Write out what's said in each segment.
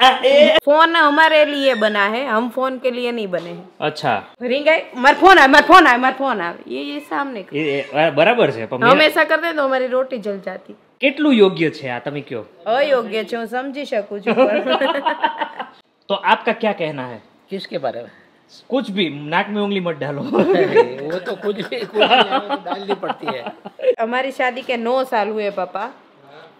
Phone हमारे लिए बना है, हम फोन के लिए नहीं बने हैं। अच्छा रिंग आई, मारो फोन आए, मारो फोन आए, मारो फोन आए, ये सामने बराबर है। हम ऐसा करते तो हमारी रोटी जल जाती। કેટલું યોગ્ય છે આ તમે કયો? અયોગ્ય છે હું સમજી શકું છું। તો આપકા ક્યા કહેના હે કિસકે બારે મે? कुछ भी नाक में उंगली मत डालो। वो तो कुछ भी डालनी पड़ती है। हमारी शादी के 9 साल हुए पापा,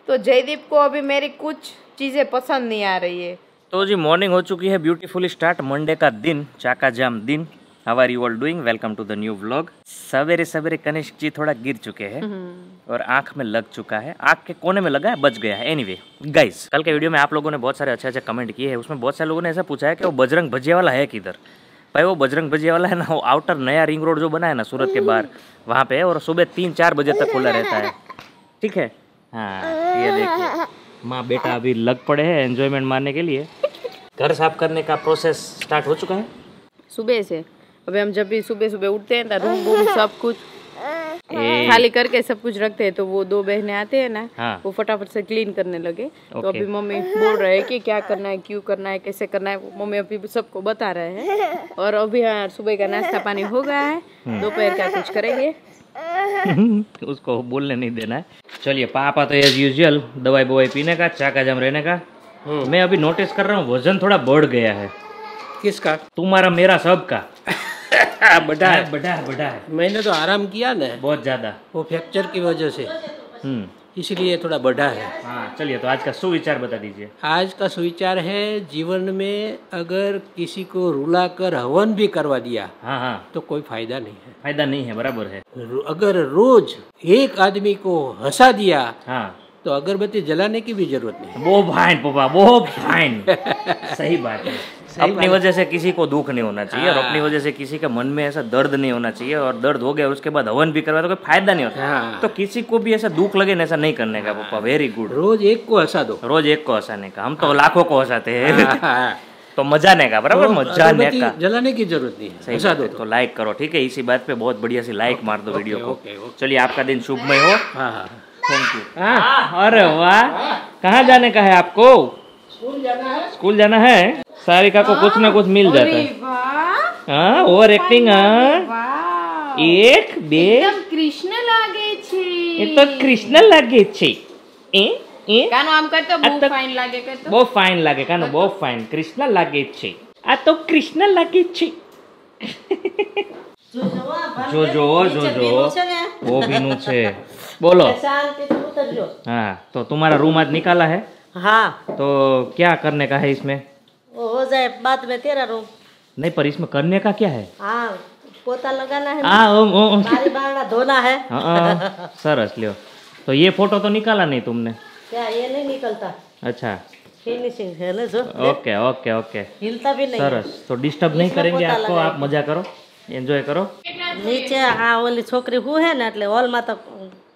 तो जयदीप को अभी मेरी कुछ चीजें पसंद नहीं आ रही है। तो जी मॉर्निंग हो चुकी है, ब्यूटीफुल स्टार्ट, मंडे का दिन, चाका जाम दिन। How are you all doing? Welcome to the new vlog. सवेरे सवेरे कनिष्क जी थोड़ा गिर चुके हैं और आंख में लग चुका है, आंख के कोने में लगा है, बच गया है। एनीवे गाइस, कल के वीडियो में आप लोगों ने बहुत सारे अच्छे अच्छे कमेंट किए हैं। उसमें बहुत सारे लोगों ने ऐसा पूछा है कि वो बजरंग भजिया वाला है किधर। भाई वो बजरंग भजिया वाला है ना, वो आउटर नया रिंग रोड जो बना है ना सूरत के बाहर, वहाँ पे, और सुबह 3-4 बजे तक खुला रहता है। ठीक है। हाँ ये देखिए माँ बेटा अभी लग पड़े हैं एंजॉयमेंट मारने के लिए। घर साफ करने का प्रोसेस स्टार्ट हो चुका है सुबह से। अबे हम जब भी सुबह सुबह उठते हैं तो रूम सब कुछ खाली करके सब कुछ रखते हैं, तो वो 2 बहनें आते हैं ना, हाँ। वो फटाफट से क्लीन करने लगे। तो अभी मम्मी बोल रहे हैं कि क्या करना है, क्यों करना है, कैसे करना है, मम्मी अभी सबको बता रहे हैं। और अभी हाँ सुबह का नाश्ता पानी हो गया है, दोपहर का कुछ करेंगे। उसको बोलने नहीं देना है। चलिए पापा तो एज यूजुअल दवाई बवाई पीने का, चाका जाम रहने का। मैं अभी नोटिस कर रहा हूँ वजन थोड़ा बढ़ गया है। किसका? तुम्हारा, मेरा, सबका। बढ़ा है, बढ़ा है, बढ़ा है। मैंने तो आराम किया ना बहुत ज्यादा, वो फ्रैक्चर की वजह से, इसलिए थोड़ा बढ़ा है। हाँ, चलिए तो आज का सुविचार बता दीजिए। आज का सुविचार है, जीवन में अगर किसी को रुलाकर हवन भी करवा दिया, हाँ हाँ, तो कोई फायदा नहीं है। फायदा नहीं है, बराबर है। अगर रोज एक आदमी को हंसा दिया, हाँ, तो अगरबत्ती जलाने की भी जरूरत नहीं। वो फाइन पापा, वो फाइन। सही बात है। अपनी वजह से किसी को दुख नहीं होना चाहिए, और अपनी वजह से किसी के मन में ऐसा दर्द नहीं होना चाहिए। और दर्द हो गया उसके बाद हवन भी करवा तो कोई फायदा नहीं होता। तो किसी को भी ऐसा दुख लगे ना, ऐसा नहीं करने का पापा। Very good. रोज एक को हंसा दो। रोज एक को हंसाने का, हम तो लाखों को हंसाते हैं। तो मजाने का, बराबर, मजाने का, जलाने की जरूरत नहीं है। हंसा दो तो लाइक करो, ठीक है? इसी बात पे बहुत बढ़िया सी लाइक मार दो वीडियो को। चलिए आपका दिन शुभमय हो। Thank you. अरे वाह, कहाँ जाने का है आपको? स्कूल जाना है। स्कूल जाना है। सारिका को कुछ ना कुछ मिल जाता है। Over acting. एक बे कृष्ण लागे छे, ये तो कृष्ण लागे छे। कानो आम कर तो बहुत फाइन लागे, कर तो बहुत फाइन लागे, कानो बहुत फाइन कृष्ण लागे छे। आ तो कृष्ण लागे छे। जो जो जो जो वो बीनू छे। बोलो शांति से उतर जो। हां तो तुम्हारा रूम आज निकाला है? हाँ। तो क्या करने का है इसमें? हो जाए बाद में तेरा रूम। नहीं पर इसमें करने का क्या है? हाँ, पोता लगाना है, बारी बारना धोना है। सरस लियो। तो ये फोटो तो निकाला नहीं तुमने? क्या ये नहीं निकलता? अच्छा फिनिशिंग है ना जो। ओके ओके ओके, हिलता भी नहीं। सरस। तो डिस्टर्ब नहीं करेंगे आपको, आप मजा करो, एंजॉय करो। नीचे आ ओली छोकरी हूँ है ना, એટલે હોલ માં તો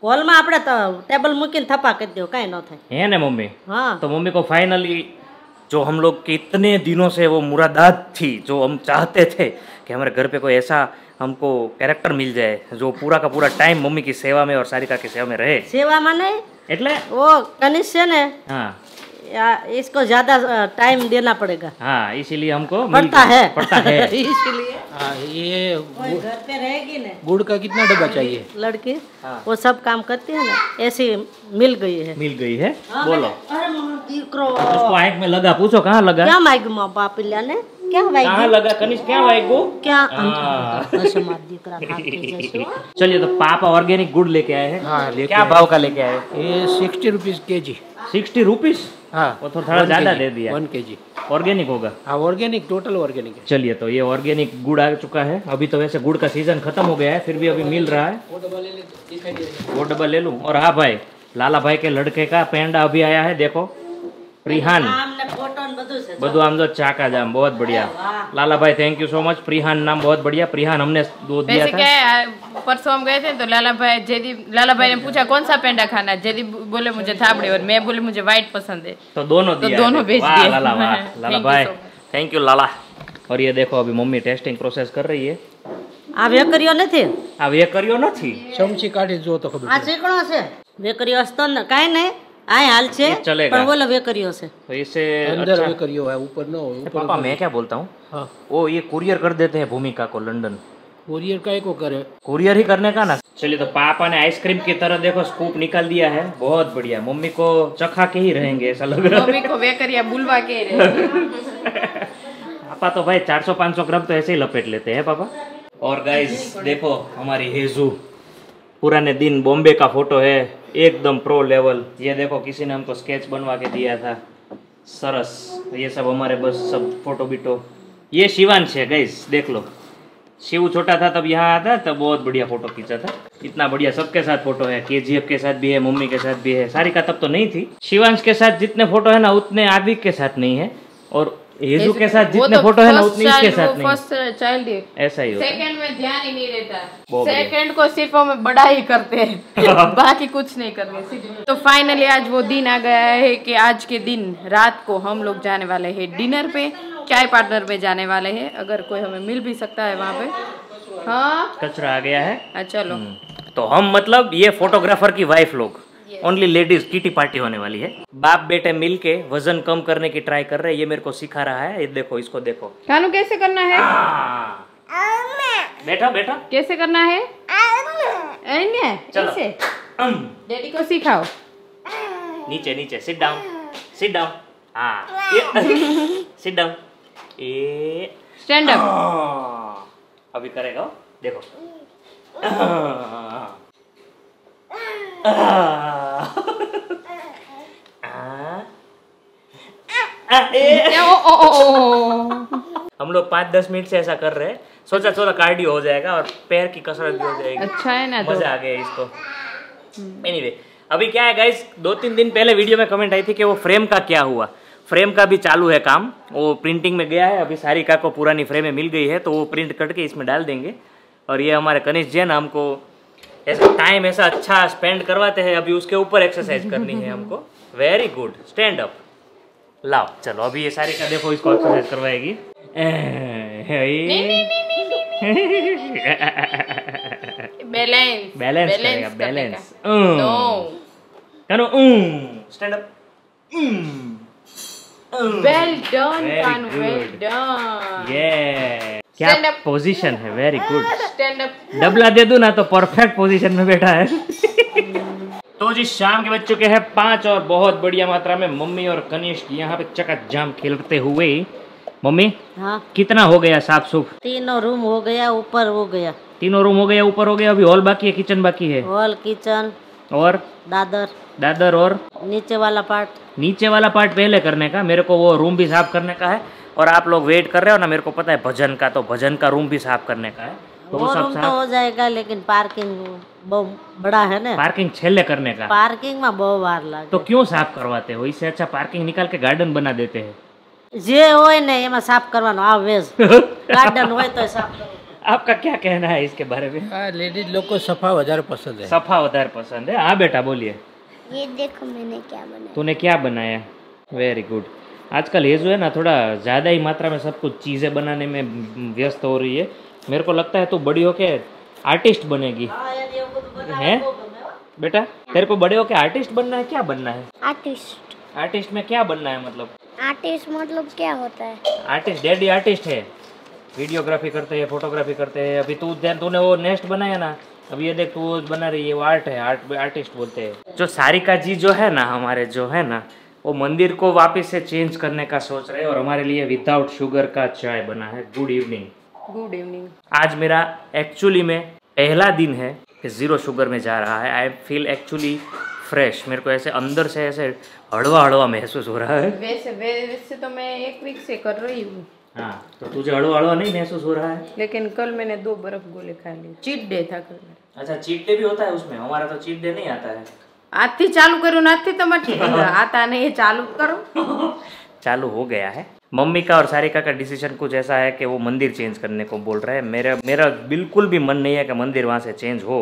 હોલ માં આપણે તો ટેબલ મૂકીને થપ્પા કરી દો, કાઈ ન થાય હે ને મમ્મી? હા તો મમ્મી કો ફાઇનલી जो हम लोग कितने दिनों से वो मुरादात थी, जो हम चाहते थे कि हमारे घर पे कोई ऐसा हमको कैरेक्टर मिल जाए जो पूरा का पूरा टाइम मम्मी की सेवा में और सारिका की सेवा में रहे। सेवा माने એટલે वो कनिष्क है ने, हाँ, इसको ज्यादा टाइम देना पड़ेगा। हाँ इसीलिए हमको पड़ता है। इसीलिए ये घर पे रहेगी ना। गुड़ का कितना डब्बा चाहिए? लड़की वो सब काम करती है ना, ऐसी मिल गई है। मिल गई है। बोलो। उसको आँख में लगा, पूछो कहाँ लगा? क्या माइक माँ बाप ने क्या कहाँ लगा कनिष्क? क्या वाइगो क्या? चलिए तो पापा ऑर्गेनिक गुड़ लेके आए हैं। हाँ, क्या भाव का लेके आए? ये 60 रुपीज kg। 60 रुपीस? हाँ वो तो थोड़ा ज्यादा दे दिया। 1 kg ऑर्गेनिक होगा? हाँ ऑर्गेनिक, टोटल ऑर्गेनिक है। चलिए तो ये ऑर्गेनिक गुड़ आ चुका है। अभी तो वैसे गुड़ का सीजन खत्म हो गया है, फिर भी अभी मिल रहा है। वो डब्बा ले लूँ। और हाँ भाई, लाला भाई के लड़के का पेंडा अभी आया है, देखो प्रीहान। बधु आम तो चाका जाम बहुत बढ़िया। लाला भाई thank you so much. Prihan नाम बहुत बढ़िया। प्रीहान हमने दूध दिया था। परसों हम गए थे तो लाला भाई ने पूछा कौन सा पेंडा खाना, जयदीप बोले मुझे थापड़े, और मैं बोले मुझे व्हाइट पसंद है, तो दोनों भेज दिए। लाला भाई थैंक यू लाला। और ये देखो अभी मम्मी टेस्टिंग प्रोसेस कर रही है। आ वेकरियो નથી, આ વેકરિયો નથી, ચમચી કાઢી જો તો ખબર આ ચીકણો છે, વેકરિયો હસતો ન કાઈ નઈ। हाल छे पर वो लवे करियो से तो इसे अंदर लवे करियो है ऊपर न हो। पापा मैं क्या बोलता हूँ हाँ। वो ये कुरियर कर देते हैं भूमिका को लंदन। कुरियर का एक वो करे कुरियर ही करने का ना। चलिए तो पापा ने आइसक्रीम की तरह देखो स्कूप निकाल दिया है, बहुत बढ़िया। मम्मी को चखा के ही रहेंगे ऐसा लग रहा है, मम्मी को वे करिया बुलवा के पापा तो भाई 400-500 ग्राम तो ऐसे ही लपेट लेते हैं पापा। और गाइस देखो हमारी हेजू पुराने दिन बॉम्बे का फोटो है, एकदम प्रो लेवल। ये देखो किसी ने हमको स्केच बनवा के दिया था सरस। ये सब हमारे बस सब फोटो बिटो। ये शिवांश है गाइस, देख लो शिव छोटा था तब यहाँ आता तब बहुत बढ़िया फोटो खींचा था। इतना बढ़िया सबके साथ फोटो है, KGF के साथ भी है, मम्मी के साथ भी है, सारी का तब तो नहीं थी। शिवांश के साथ जितने फोटो है ना उतने आदि के साथ नहीं है, और येजू के साथ जितने तो फोटो है ना उतने इसके साथ नहीं। फर्स्ट चाइल्ड ऐसा ही होता है, सेकंड में ध्यान ही नहीं रहता, सेकंड को सिर्फ हम बड़ा ही करते हैं बाकी कुछ नहीं करते। तो फाइनली आज वो दिन आ गया है कि आज के दिन रात को हम लोग जाने वाले हैं डिनर पे, चाय पार्लर पे जाने वाले हैं, अगर कोई हमें मिल भी सकता है वहाँ पे। हाँ कचरा आ गया है। चलो तो हम मतलब ये फोटोग्राफर की वाइफ लोग ओनली लेडीज किटी पार्टी होने वाली है। बाप बेटे मिलके वजन कम करने की ट्राई कर रहे हैं, ये मेरे को सिखा रहा है। ये देखो इसको देखो खानू कैसे करना है। बेटा बेटा कैसे करना है चलो। डैडी को सिखाओ। नीचे नीचे सिट डाउन सिट डाउन। हाँ सिट डाउन स्टैंड अप। अभी करेगा देखो हम लोग 5-10 मिनट से ऐसा कर रहे हैं, सोचा थोड़ा कार्डियो हो जाएगा और पैर की कसरत भी हो जाएगी। अच्छा है ना, मजा आ गया इसको। एनीवे अभी क्या है गाइस, 2-3 दिन पहले वीडियो में कमेंट आई थी कि वो फ्रेम का क्या हुआ। फ्रेम का भी चालू है काम, वो प्रिंटिंग में गया है। अभी सारिका को पुरानी फ्रेमें मिल गई है तो वो प्रिंट करके इसमें डाल देंगे। और ये हमारे कनिष्ठ जैन हमको ऐसा टाइम ऐसा अच्छा स्पेंड करवाते हैं, अभी उसके ऊपर एक्सरसाइज करनी है हमको। वेरी गुड स्टैंड अप लाओ। चलो अभी ये सारी का देखो इसको एक्सरसाइज करवाएगी। बैलेंस बैलेंस करेगा balance. Kanu stand up. Well done Kanu well done. ये क्या पोजीशन है, वेरी गुड। स्टैंड अप डबला दे दूं ना तो परफेक्ट पोजीशन में बैठा है तो जी शाम के बज चुके हैं 5 और बहुत बढ़िया मात्रा में मम्मी और कनिष्क यहाँ पे चकाजाम खेलते हुए। मम्मी हाँ कितना हो गया साफ सुफ? तीनों रूम हो गया, ऊपर हो गया, तीनों रूम हो गया, ऊपर हो गया। अभी हॉल बाकी है, किचन बाकी है, हॉल किचन और दादर दादर और नीचे वाला पार्ट। नीचे वाला पार्ट पहले करने का, मेरे को वो रूम भी साफ करने का है। और आप लोग वेट कर रहे हो ना, मेरे को पता है भजन का, तो भजन का रूम भी साफ करने का है। तो वो रूम तो हो जाएगा, लेकिन पार्किंग बहुत बड़ा है ना, पार्किंग छेले करने का, पार्किंग में बहुत बार लगे। तो क्यों साफ करवाते हो, इससे अच्छा पार्किंग निकाल के गार्डन बना देते हैं। जे होय ने एमा साफ करवानो आ वेज गार्डन होय तो साफ करो। आपका क्या कहना है इसके बारे में? लेडीज लोग को सफा वधारे पसंद है, सफा वधारे पसंद है। हाँ बेटा बोलिए। ये देखो मैंने क्या बनाया। तूने क्या बनाया? Very good. आजकल ये जो है ना थोड़ा ज़्यादा ही मात्रा में सब कुछ चीज़ें बनाने में व्यस्त हो रही है। मेरे को लगता है तो बड़ी होके आर्टिस्ट बनेगी। हैं बेटा तेरे को बड़े होके आर्टिस्ट बनना है? क्या बनना है? आर्टिस्ट। आर्टिस्ट में क्या बनना है मतलब? आर्टिस्ट मतलब क्या होता है? आर्टिस्ट डैडी आर्टिस्ट है, वीडियोग्राफी करते हैं, फोटोग्राफी करते हैं। अभी तूने वो नेस्ट बनाया ना, अब ये देख तू बना रही है, वो आर्ट है, आर्ट आर्टिस्ट बोलते हैं। जो सारिका जी जो है ना हमारे जो है ना वो मंदिर को वापस से चेंज करने का सोच रहे हैं और हमारे लिए विदाउट शुगर का चाय बना है। Good evening. Good evening. आज मेरा एक्चुअली में पहला दिन है कि 0 शुगर में जा रहा है। आई फील एक्चुअली फ्रेश, मेरे को ऐसे अंदर से ऐसे हड़वा हड़वा महसूस हो रहा है। वैसे तो मैं 1 वीक से कर रही हूँ। हाँ तो तुझे हड़वा हड़वा नहीं महसूस हो रहा है? लेकिन कल मैंने 2 बर्फ गोले खा लिए, चीट डे था कल। अच्छा चीट डे भी होता है उसमें? हमारा तो चीट डे नहीं आता है। आती चालू करो ना, आती तो मत आता नहीं, चालू करो चालू हो गया है। मम्मी का और सारिका का डिसीजन कुछ ऐसा है कि वो मंदिर चेंज करने को बोल रहे हैं। मेरा बिल्कुल भी मन नहीं है कि मंदिर वहाँ से चेंज हो,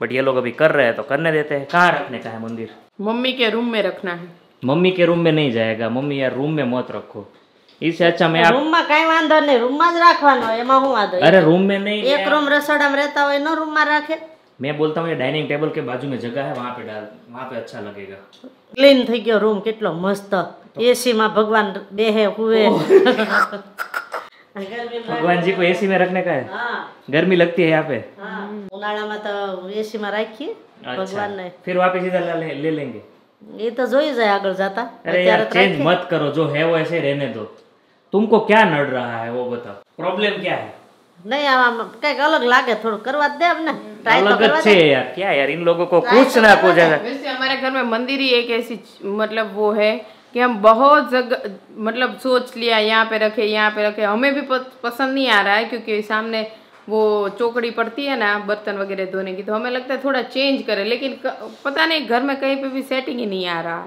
बट ये लोग अभी कर रहे हैं तो करने देते हैं। कहाँ रखने का है मंदिर? मम्मी के रूम में रखना है। मम्मी के रूम में नहीं जाएगा। मम्मी यार रूम में मत रखो, इससे अच्छा मैं रूम में कहीं वांधो नहीं, रूम में रखवानो, एमां हूं वांधो। अरे रूम में नहीं, एक रूम रसोड़ा में रहता हो, एनो रूम में रखे मैं बोलता हूँ ये डाइनिंग टेबल के बाजू में जगह है, वहाँ पे डाल, वहाँ पे अच्छा लगेगा। क्लीन थी गयो रूम कितलो मस्त, एसी में भगवान बेहे हुए। भगवान जी को एसी में रखने का है। गर्मी लगती है यहाँ पे, उनाड़ा में तो एसी में रखिए भगवान ने, फिर वापस इधर ले लेंगे। ये तो जो ही जाए आगे जाता। अरे यार चेंज मत करो, जो है वो ऐसे रहने दो। तुमको क्या नड़ रहा है वो बताओ, प्रॉब्लम क्या है? नहीं आम कई अलग लागे, थोड़ा करवा दे अपने ट्राई तो करवा दे यार। क्या यार इन लोगों को कुछ ना कुछ। वैसे हमारे घर में मंदिर ही एक ऐसी मतलब वो है कि हम बहुत जगह मतलब सोच लिया यहाँ पे रखे यहाँ पे रखे, हमें भी पसंद नहीं आ रहा है क्योंकि सामने वो चौकड़ी पड़ती है ना बर्तन वगैरह धोने की, तो हमें लगता है थोड़ा चेंज करें, लेकिन पता नहीं घर में कहीं पे भी सेटिंग ही नहीं आ रहा,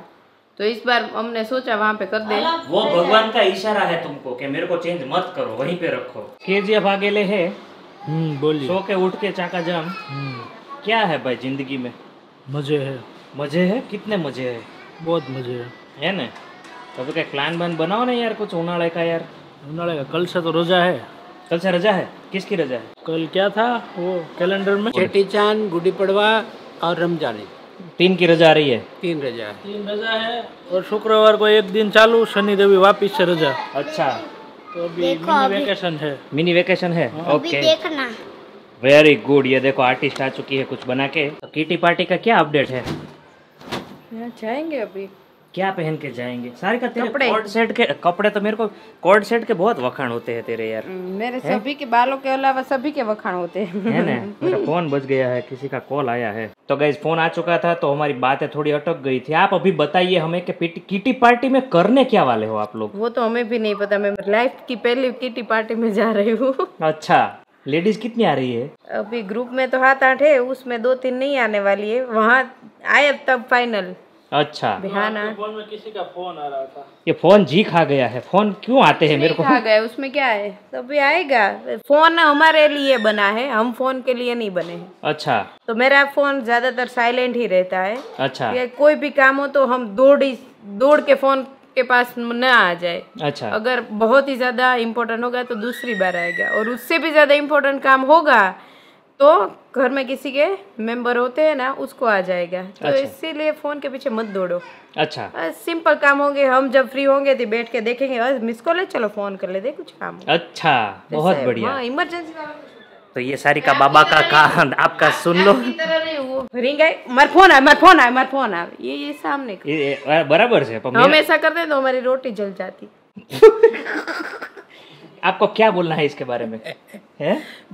तो इस बार हमने सोचा वहाँ पे कर दे। वो भगवान का इशारा है तुमको कि मेरे को चेंज मत करो, वहीं पे रखो। KGF आगे ले है, बोलिए। सो के उठ के चाका जाम, क्या है भाई जिंदगी में? मजे है। मजे है? कितने मजे है? बहुत मजे है न। तभी क्या प्लान बन बनाओ ना यार कुछ उनाड़े का। यार उनाड़े का कल से तो रोजा है। कल से रजा है? किसकी रजा है? कल क्या था वो कैलेंडर में? चेटी चांद, गुडी पड़वा और रमजान, 3 की रजा आ रही है। 3 रजा है। 3 रजा है और शुक्रवार को एक दिन चालू, शनि रवि वापिस से रजा। अच्छा तो अभी मिनी वेकेशन है। मिनी वेकेशन है, ओके देखना। Very good. ये देखो आर्टिस्ट आ चुकी है कुछ बना के। तो किटी पार्टी का क्या अपडेट है? जाएंगे अभी। क्या पहन के जाएंगे? सारे का तेरे कोट सेट के कपड़े तो मेरे को कोट सेट के बहुत वखाण होते हैं तेरे यार। मेरे है? सभी के बालों के अलावा सभी के वखाण होते हैं। है ना? मेरा फोन बज गया है, किसी का कॉल आया है। तो गाइस फोन आ चुका था तो हमारी बातें थोड़ी अटक गई थी। आप अभी बताइए हमें कि किटी पार्टी में करने क्या वाले हो आप लोग? वो तो हमें भी नहीं पता, मैं लाइफ की पहली किटी पार्टी में जा रही हूँ। अच्छा लेडीज कितनी आ रही है? अभी ग्रुप में तो 7-8 है, उसमें 2-3 नहीं आने वाली है, वहाँ आए तब फाइनल। अच्छा फोन में किसी का फोन आ रहा था। ये फोन जी खा गया है। फोन क्यों आते हैं मेरे को? खा गया, उसमें क्या है, तभी आएगा। फोन हमारे लिए बना है, हम फोन के लिए नहीं बने हैं। अच्छा तो मेरा फोन ज्यादातर साइलेंट ही रहता है। अच्छा कोई भी काम हो तो हम दौड़ के फोन के पास न आ जाए। अच्छा अगर बहुत ही ज्यादा इम्पोर्टेंट होगा तो दूसरी बार आएगा, और उससे भी ज्यादा इम्पोर्टेंट काम होगा तो घर में किसी के मेंबर होते हैं ना उसको आ जाएगा। तो अच्छा। इसीलिए फोन के पीछे मत दौड़ो। अच्छा सिंपल काम होंगे, हम जब फ्री होंगे तो बैठ के देखेंगे, और मिस कॉल है चलो फोन कर लेते कुछ काम। अच्छा बहुत बढ़िया। इमरजेंसी वाला तो ये सारी का बाबा का कान आपका सुन लो। मर फोन आए ये सामने बराबर से हम ऐसा कर दे तो हमारी रोटी जल जाती। आपको क्या बोलना है इसके बारे में?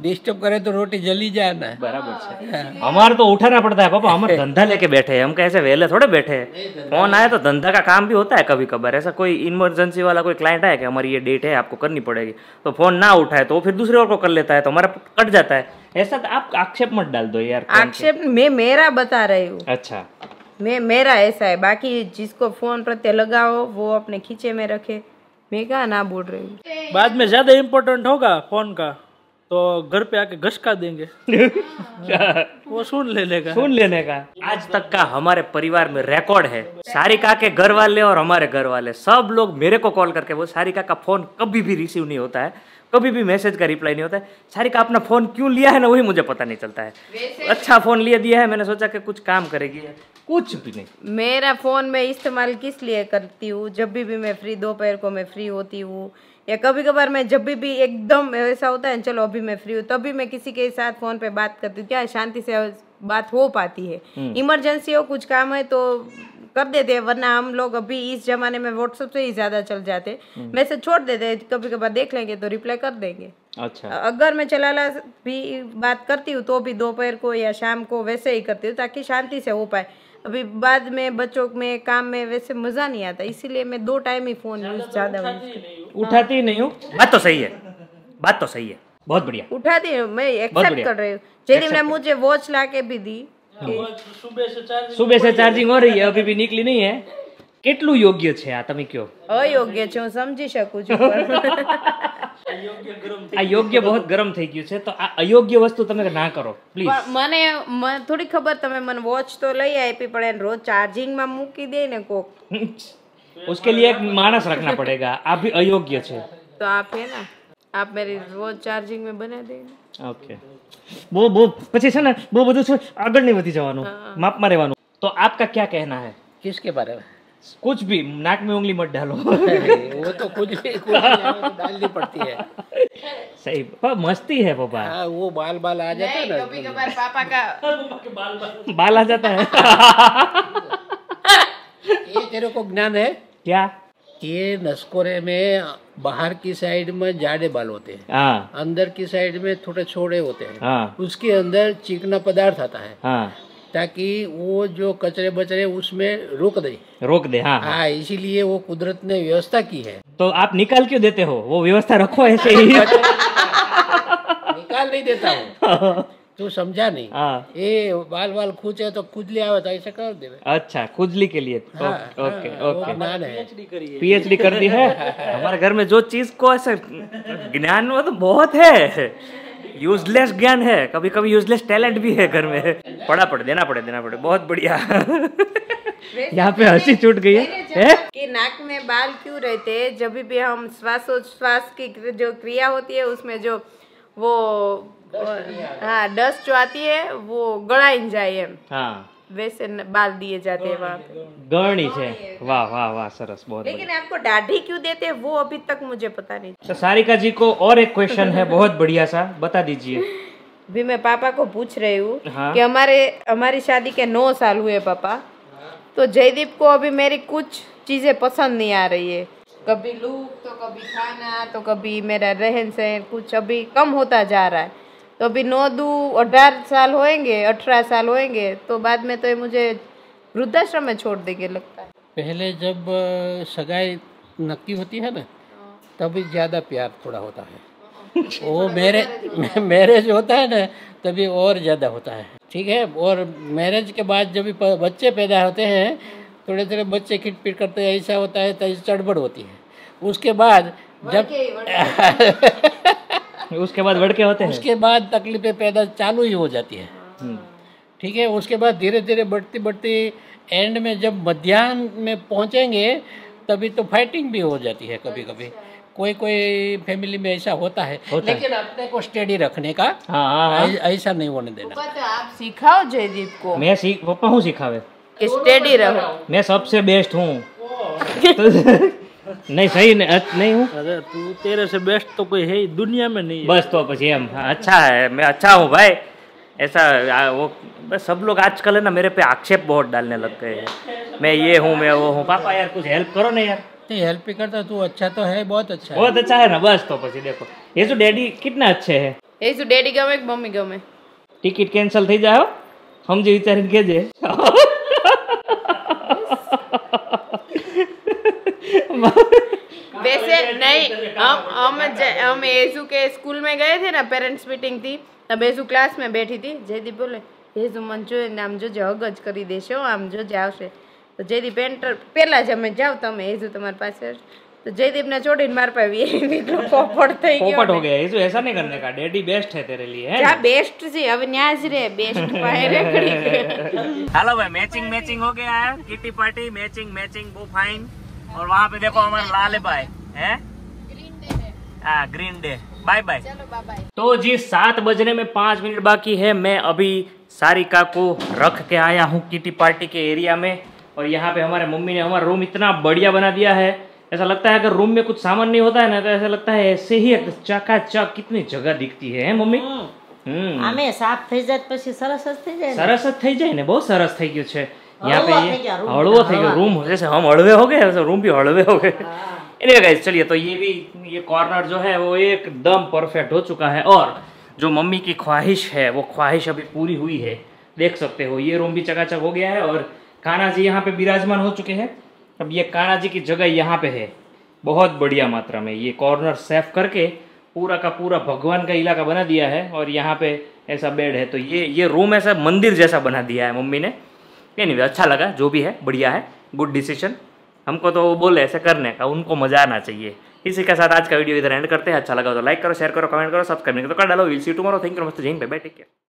डिस्टर्ब करे तो रोटी जली जाए ना, बराबर। हमारा तो उठाना पड़ता है पापा, हम धंधा लेके बैठे हैं, हम कैसे वेले थोड़े बैठे हैं। फोन आया तो धंधा का काम भी होता है कभी कभार, ऐसा कोई इमरजेंसी वाला कोई क्लाइंट आया कि हमारी ये डेट है आपको करनी पड़ेगी, तो फोन ना उठाए तो फिर दूसरे और को कर लेता है तो हमारा कट जाता है। ऐसा आप आक्षेप मत डाल दो यार। आक्षेप मैं मेरा बता रही हूँ। अच्छा मैं मेरा ऐसा है, बाकी जिसको फोन प्रत्यय लगाओ वो अपने खींचे में रखे, मैं क्या ना बोल रही हूँ। बाद में ज्यादा इम्पोर्टेंट होगा फोन का तो घर पे आके घसका देंगे। वो सुन लेने का। आज तक का हमारे परिवार में रिकॉर्ड है, सारिका के घर वाले और हमारे घर वाले सब लोग मेरे को कॉल करके, वो सारिका का फोन कभी भी रिसीव नहीं होता है, कभी भी मैसेज का रिप्लाई नहीं होता है। सारिका अपना फोन क्यों लिया है ना वही मुझे पता नहीं चलता है। अच्छा फोन लिए दिया है, मैंने सोचा कि कुछ काम करेगी, कुछ भी नहीं। मेरा फोन मैं इस्तेमाल किस लिए करती हूँ, जब भी मैं फ्री दोपहर को मैं फ्री होती हूँ, या कभी कभार मैं जब भी एकदम ऐसा होता है चलो अभी मैं फ्री हूँ तभी मैं किसी के साथ फोन पे बात करती हूँ, क्या शांति से बात हो पाती है। इमरजेंसी हो कुछ काम है तो कर देते हैं, वरना हम लोग अभी इस जमाने में व्हाट्सएप से ही ज्यादा चल जाते, मैसेज छोड़ देते, कभी कभार देख लेंगे तो रिप्लाई कर देंगे। अच्छा अगर मैं चलाला भी बात करती हूँ तो भी दोपहर को या शाम को वैसे ही करती हूँ ताकि शांति से हो पाए। अभी बाद में बच्चों में काम में वैसे मजा नहीं आता, इसीलिए मैं 2 टाइम ही फोन यूज ज्यादा उठाती ही नहीं हूँ। बात तो सही है बहुत बढ़िया। उठाती हूँ मैं, एक्सेप्ट कर रही हूँ। जयदीप ने मुझे वॉच ला के भी दी, सुबह से चार्जिंग हो रही है, अभी भी निकली नहीं है। કેટલું યોગ્ય છે આ તમે કયો? અયોગ્ય છે હું સમજી શકું છું, આ યોગ્ય બહુત ગરમ થઈ ગયું છે તો આ અયોગ્ય વસ્તુ તમે ના કરો પ્લીઝ। મને થોડી ખબર, તમે મને વોચ તો લઈ આપી પણ એને રોજ ચાર્જિંગ માં મૂકી દે ને કોક, उसके लिए एक मानस रखना पड़ेगा। आप भी अयोग्य છે તો આપ હે ના आप मेरी वो चार्जिंग में बना देना। ओके वो પછી છે ને બહુ બધું છે આગળ નહીં વધી જવાનું માપમાં રહેવાનું। तो आपका क्या कहना है किसके बारे में? कुछ भी नाक में उंगली मत डालो वो तो कुछ भी डालनी पड़ती है। सही मस्ती है पापा। हाँ, वो बाल आ जाता है ना कभी कभार पापा का बाल आ जाता है ये तेरे को ज्ञान है क्या? ये नसकोरे में बाहर की साइड में जाड़े बाल होते हैं, अंदर की साइड में थोड़े छोड़े होते हैं, उसके अंदर चिकना पदार्थ आता है ताकि वो जो कचरे बचरे उसमें रोक दे। हाँ, इसीलिए वो कुदरत ने व्यवस्था की है। तो आप निकाल क्यों देते हो? वो व्यवस्था रखो ऐसे ही निकाल नहीं देता हूँ। तू समझा नहीं। ये बाल खूंचे तो खुजली आवे तो ऐसे कर देवे। अच्छा खुजली के लिए। ओके पीएचडी कर दी है। हमारे घर में जो चीज को ऐसे ज्ञान वो तो बहुत है, यूजलेस ज्ञान है, कभी कभी यूजलेस टैलेंट भी है घर में। देना पड़े। बहुत बढ़िया यहाँ पे हंसी छूट गई है कि नाक में बाल क्यों रहते हैं? जब भी हम श्वासोच्छ्वास की जो क्रिया होती है उसमें जो वो डस्ट जो आती है वो गड़ाई जाए। हाँ वैसे बाल दिए जाते हैं वहाँ पे। गणी है। वाह वाह वाह सरस बहुत। लेकिन आपको दाढ़ी क्यों देते हैं वो अभी तक मुझे पता नहीं। तो सारिका जी को और एक क्वेश्चन है बहुत बढ़िया सा, बता दीजिए। भी मैं पापा को पूछ रही हूँ। हाँ? कि हमारी शादी के 9 साल हुए पापा। हाँ? तो जयदीप को अभी मेरी कुछ चीजें पसंद नहीं आ रही है, कभी लुक तो कभी खाना तो कभी मेरा रहन सहन, कुछ अभी कम होता जा रहा है। तो अभी 18 साल होएंगे तो बाद में तो ये मुझे वृद्धाश्रम में छोड़ देंगे लगता है। पहले जब सगाई नक्की होती है ना तभी ज़्यादा प्यार थोड़ा होता है, वो मैरिज होता है ना तभी और ज़्यादा होता है। ठीक है। और मैरिज के बाद जब भी बच्चे पैदा होते हैं थोड़े थोड़े बच्चे खिटपिट करते हैं, ऐसा होता है तो चढ़बड़ होती है। उसके बाद जब वड़के होते हैं उसके बाद तकलीफें पैदा चालू ही हो जाती है। ठीक है। उसके बाद धीरे धीरे बढ़ती एंड में जब मध्याह्न में पहुंचेंगे तभी तो फाइटिंग भी हो जाती है कभी कभी। कोई फैमिली में ऐसा होता है। लेकिन अपने को स्टडी रखने का ऐसा नहीं होने देना। आप सिखाओ जयदीप को। मैं पापा हूँ सिखावे कि स्टडी रहो, मैं सबसे बेस्ट हूँ। नहीं सही नहीं हूँ। अरे तू तेरे से बेस्ट तो कोई है दुनिया में नहीं है। बस तो पछी हम अच्छा है, मैं अच्छा हूँ भाई ऐसा वो बस। सब लोग आजकल है ना मेरे पे आक्षेप बहुत डालने लग गए हैं, मैं ये हूँ मैं वो हूँ। पापा यार कुछ हेल्प करो ना यार। हेल्प भी करता तू, अच्छा तो है, बहुत अच्छा है ना। बस तो पछी देखो ये जो डैडी कितना अच्छे है, ये जो डैडी गमे मम्मी गमे। टिकट कैंसल थी जाओ हम जी विचारी केजे वैसे नहीं हम एजू के स्कूल में गए थे ना, पेरेंट्स मीटिंग थी, तब एजू क्लास में बैठी थी। जयदीप बोले एजू मन जो नाम जो हग ज કરી દેશે આમ જો જ આવશે। તો જયદીપ એન્ટર પહેલા જ અમે જાવ તમે એજુ તમારી પાસે तो जयदीप ने छोड़ीन मार पावी પોપટ થઈ ગયો, પોપટ હો ગયા। એજુ ऐसा नहीं करने का, डैडी बेस्ट है तेरे लिए है। क्या बेस्ट जी હવે न्याय જ रे बेस्ट पाए रे खड़ी। हेलो भाई मैचिंग हो गया है किटी पार्टी मैचिंग वो फाइन। और वहाँ पे देखो हमारे लाले भाई हैं, ग्रीन डे बाय बाय। तो जी 7 बजने में 5 मिनट बाकी है। मैं अभी सारिका को रख के आया हूँ किटी पार्टी के एरिया में। और यहाँ पे हमारे मम्मी ने हमारा रूम इतना बढ़िया बना दिया है, ऐसा लगता है अगर रूम में कुछ सामान नहीं होता है ना तो ऐसा लगता है ऐसे ही चकाचक कितनी जगह दिखती है मम्मी। हमें साफ थी जाए पछी सरस थी जाए ने बहुत सरस थी गयु छे। यहाँ पे हड़वो थे रूम, जैसे हम हड़वे हो गए रूम भी हड़वे हो गए। गाइस चलिए तो ये कॉर्नर जो है वो एकदम परफेक्ट हो चुका है। और जो मम्मी की ख्वाहिश है वो ख्वाहिश अभी पूरी हुई है, देख सकते हो। ये रूम भी चकाचक हो गया है और कान्हा जी यहाँ पे विराजमान हो चुके हैं। अब ये कान्हा जी की जगह यहाँ पे है बहुत बढ़िया मात्रा में। ये कॉर्नर सेफ करके पूरा का पूरा भगवान का इलाका बना दिया है। और यहाँ पे ऐसा बेड है तो ये रूम ऐसा मंदिर जैसा बना दिया है मम्मी ने। एनीवे अच्छा लगा, जो भी है बढ़िया है, गुड डिसीजन। हमको तो वो बोले ऐसे करने का, उनको मजा आना चाहिए। इसी के साथ आज का वीडियो इधर एंड करते हैं। अच्छा लगा तो लाइक करो, शेयर करो, कमेंट करो, सब्सक्राइब नहीं तो कर डालो। Will see you tomorrow. Thank you मस्त। जय हिंद, बाय बाय, टेक केयर।